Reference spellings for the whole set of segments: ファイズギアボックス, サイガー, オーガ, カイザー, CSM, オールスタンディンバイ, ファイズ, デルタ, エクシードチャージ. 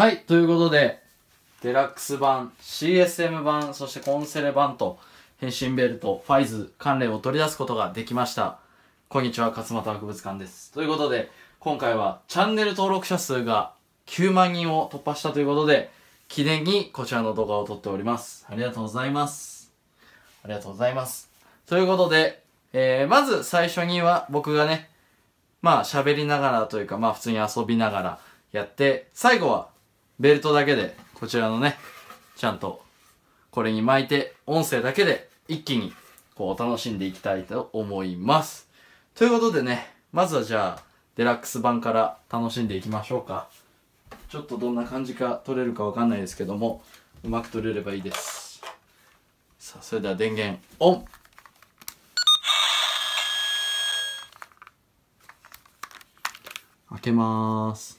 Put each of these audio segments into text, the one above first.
はい、ということで、デラックス版、CSM 版、そしてコンセレ版と、変身ベルト、ファイズ、関連を取り出すことができました。こんにちは、勝俣博物館です。ということで、今回はチャンネル登録者数が9万人を突破したということで、記念にこちらの動画を撮っております。ありがとうございます。ありがとうございます。ということで、まず最初には僕がね、まあ喋りながらというか、まあ普通に遊びながらやって、最後はベルトだけで、こちらのね、ちゃんとこれに巻いて、音声だけで一気にこう楽しんでいきたいと思います。ということでね、まずはじゃあ、デラックス版から楽しんでいきましょうか。ちょっとどんな感じか撮れるかわかんないですけども、うまく撮れればいいです。さあ、それでは電源オン！開けまーす。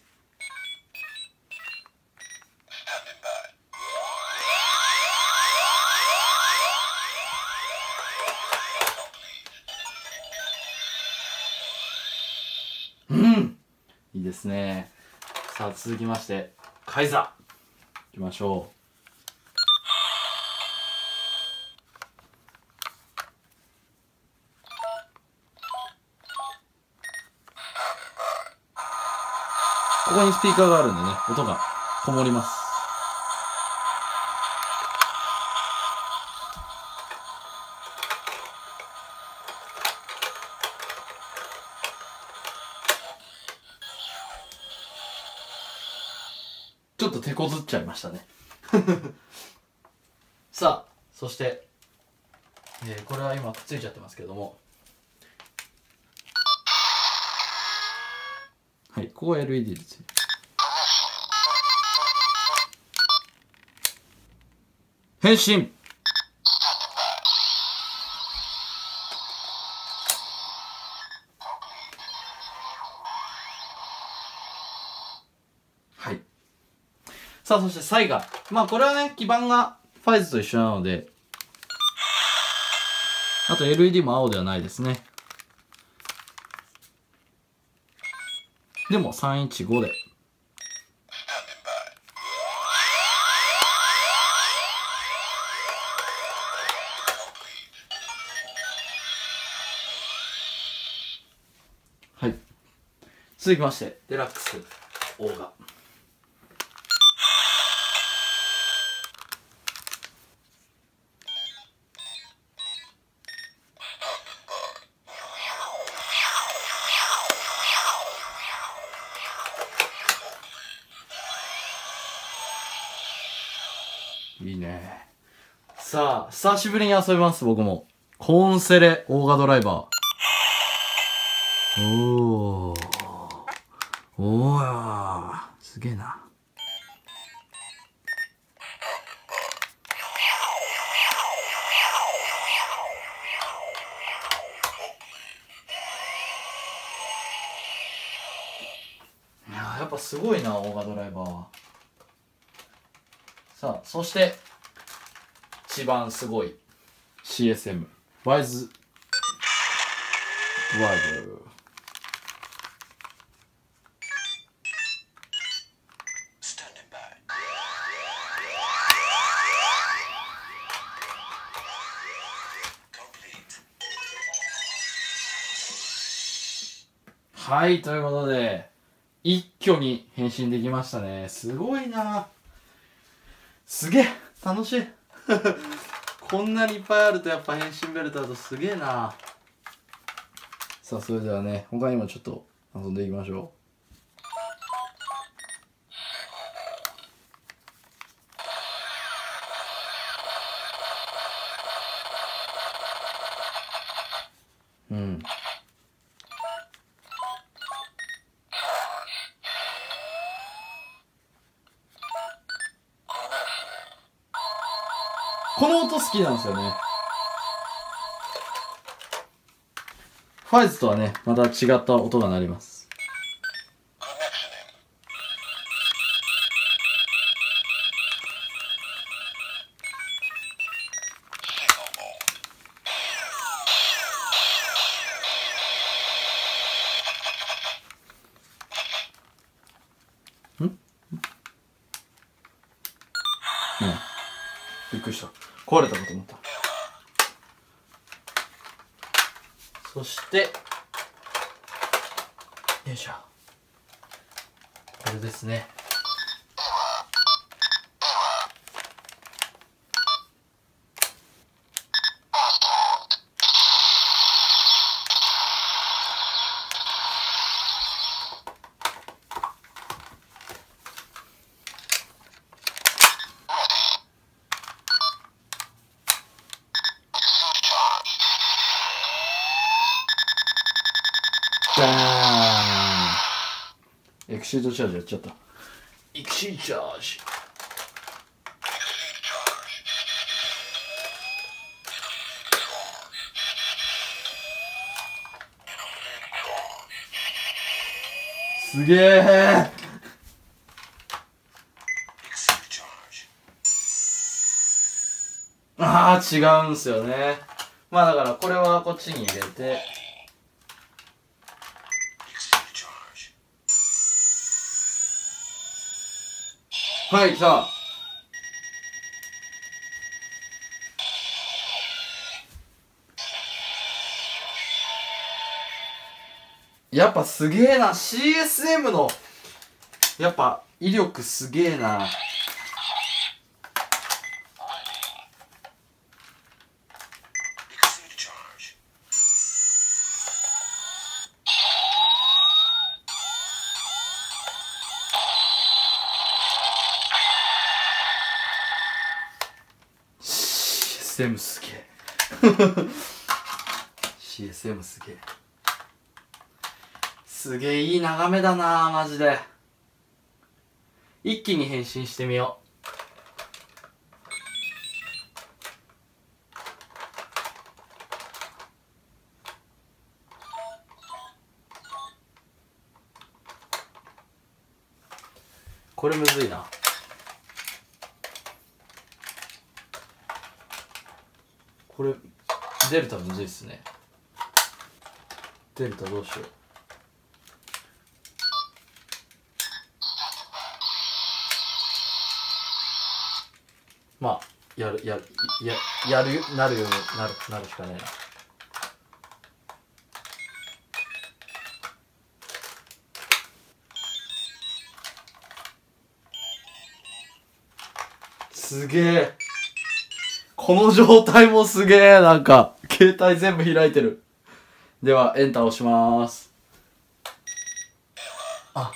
うん、いいですね。さあ続きましてカイザーいきましょう。ここにスピーカーがあるんでね、音がこもります。ちょっと手こずっちゃいましたねさあそして、これは今くっついちゃってますけども、はい、ここは LED ですね。変身！はい。さあ、そしてサイガー。まあ、これはね、基板がファイズと一緒なので、あと LED も青ではないですね。でも315で。はい。続きまして、デラックスオーガ。いいね。さあ、久しぶりに遊びます、僕も。コンセレオーガドライバー。おー。おー。すげえな。いやー、やっぱすごいな、オーガドライバーは。さあ、そして、一番すごい CSM、ワイズワイド。はい、ということで、一挙に変身できましたね。すごいな。すげえ楽しいこんなにいっぱいあるとやっぱ変身ベルトだとすげえな。さあそれではね、他にもちょっと遊んでいきましょう。この音好きなんですよね。ファイズとはね、また違った音が鳴ります。ん？っくりした。壊れたかと思った。そしてよいしょ、これですね。エクシードチャージやっちゃった。エクシードチャージ。すげえ。ああ、違うんすよね。まあだからこれはこっちに入れて。はい、来た。やっぱすげえな。 CSM のやっぱ威力すげえな。CSM すげえCSM すげえ、すげえいい眺めだなマジで。一気に変身してみよう。これむずいな。これデルタむずいっすね。デルタどうしよう。まあやるなるようになるしかねえな。すげえ。この状態もすげえ、なんか、携帯全部開いてる。では、エンター押しまーす。あ。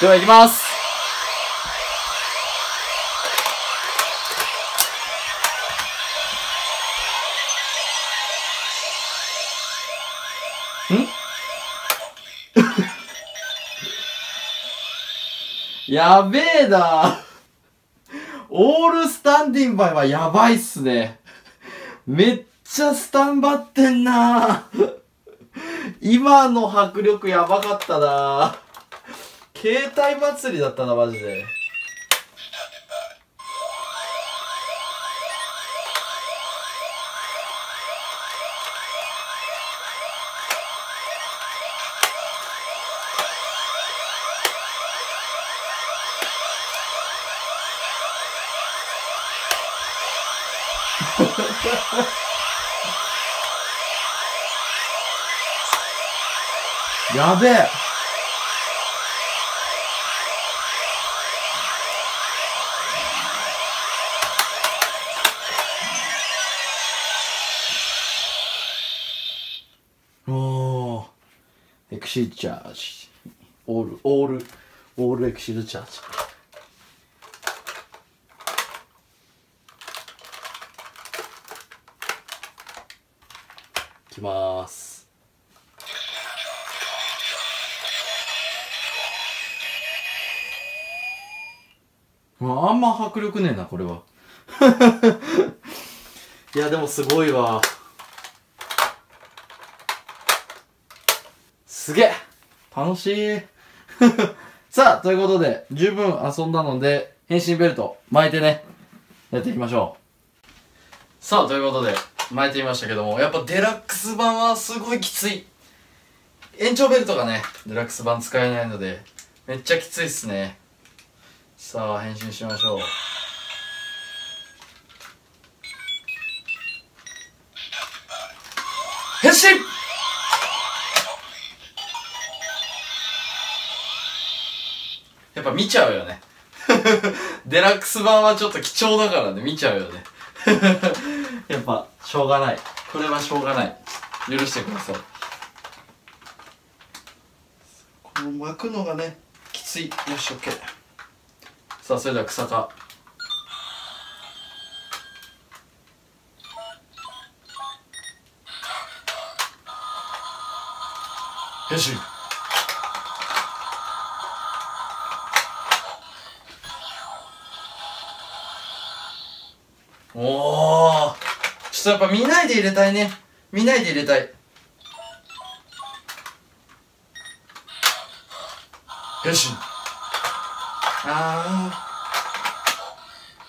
では行きます。んやべえな。オールスタンディンバイはやばいっすね。めっちゃスタンバってんな。今の迫力やばかったな。携帯祭りだったなマジで。やべえ。エクシードチャージ、オールエクシードチャージ。いきまーす。あんま迫力ねえなこれはいやでもすごいわ。すげえ楽しいさあ、ということで、十分遊んだので、変身ベルト巻いてね、やっていきましょう。さあ、ということで、巻いてみましたけども、やっぱデラックス版はすごいきつい。延長ベルトがね、デラックス版使えないので、めっちゃきついっすね。さあ、変身しましょう。変身！やっぱ見ちゃうよねデラックス版はちょっと貴重だからね、見ちゃうよねやっぱしょうがない、これはしょうがない、許してください。この巻くのがねきつい。よし OK。 さあそれでは草かよしおー、ちょっとやっぱ見ないで入れたいね。見ないで入れたい。よし。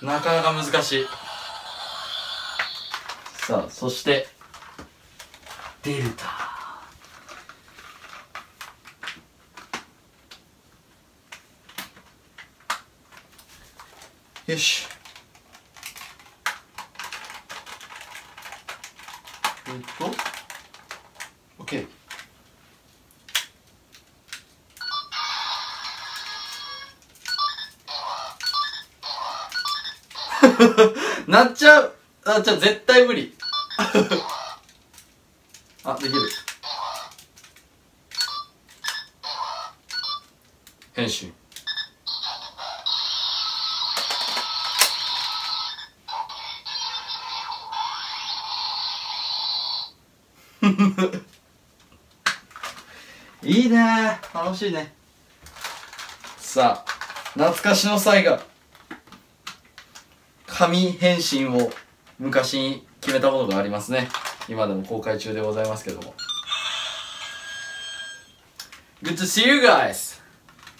なかなか難しい。さあ、そして、デルタ。よし。OK。 なっちゃう。なっちゃう、絶対無理あ、できる。変身。いいねー、楽しいね。さあ、懐かしの際が神変身を昔に決めたことがありますね。今でも公開中でございますけども。 Good to see you guys.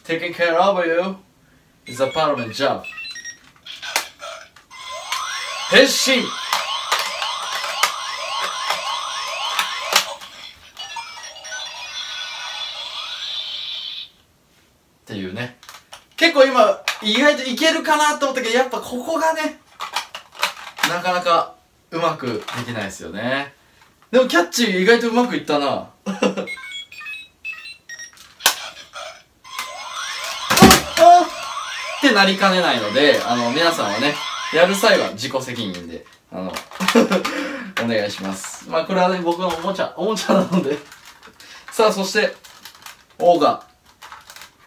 Taking care of you is a permanent job. 変身。っていうね、結構今意外といけるかなと思ったけど、やっぱここがねなかなかうまくできないですよね。でもキャッチ意外とうまくいったなってなりかねないので、皆さんはねやる際は自己責任でお願いします。まあこれはね僕のおもちゃなのでさあそしてオーガ、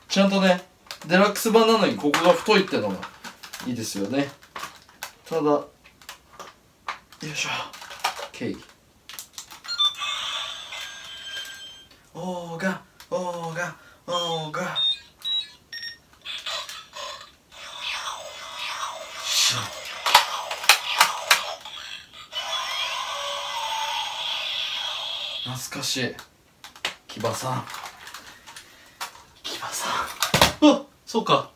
ちゃんとね、デラックス版なのにここが太いってのがいいですよね。ただ、よいしょ。OK。オーガ、オーガ、オーガ。よいしょ。懐かしい。木場さん。あ、そうか。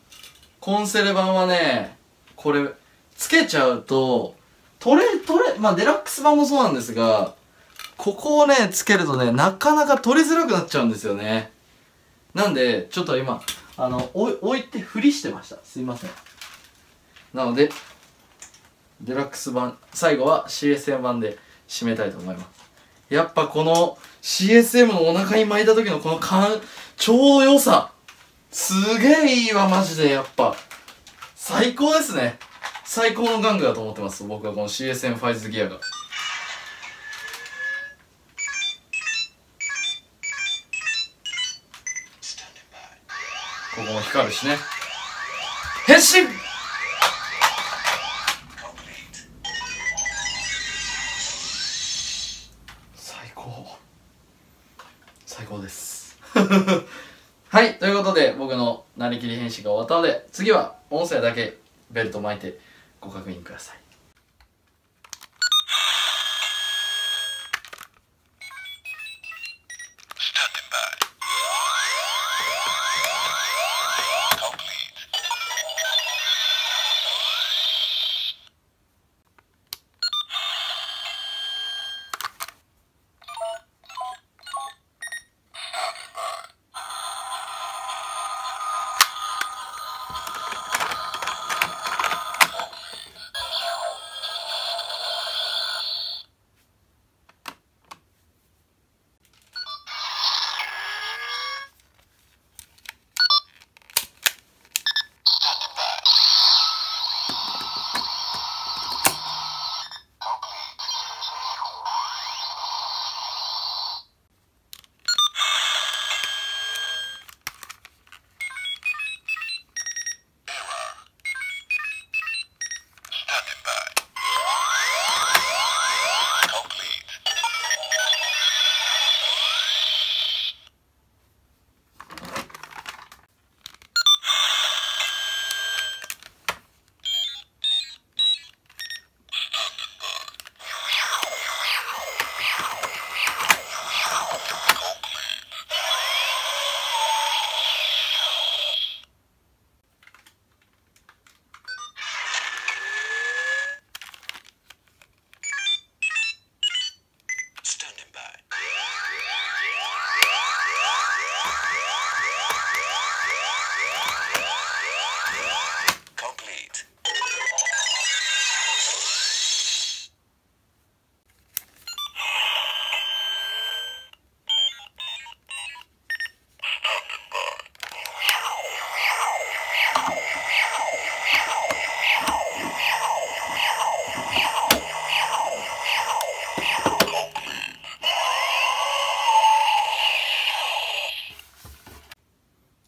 コンセレ版はね、これ、つけちゃうと、まあデラックス版もそうなんですが、ここをね、つけるとね、なかなか取りづらくなっちゃうんですよね。なんで、ちょっと今、置いてふりしてました。すいません。なので、デラックス版、最後は CSM 版で締めたいと思います。やっぱこの CSM のお腹に巻いた時のこのちょうど良さ、すげえいいわ、マジで。やっぱ最高ですね。最高の玩具だと思ってます、僕はこの CSM ファイズギアが。ここも光るしね。変身。最高、最高ですはい、ということで僕のなりきり変身が終わったので、次は音声だけベルト巻いてご確認ください。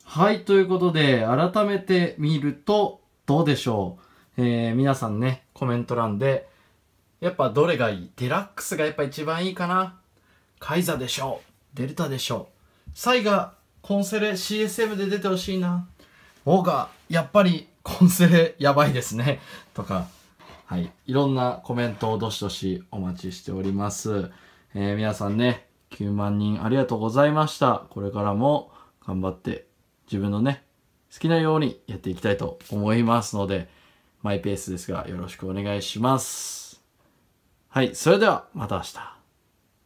はい、ということで、改めて見ると、どうでしょう。皆さんね、コメント欄で、やっぱどれがいい？デラックスがやっぱ一番いいかな？カイザでしょう。デルタでしょう。サイがコンセレ CSM で出てほしいな。オーがやっぱりコンセレやばいですね。とか、はい。いろんなコメントをどしどしお待ちしております。皆さんね、9万人ありがとうございました。これからも頑張って自分のね、好きなようにやっていきたいと思いますので、マイペースですがよろしくお願いします。はい。それではまた明日。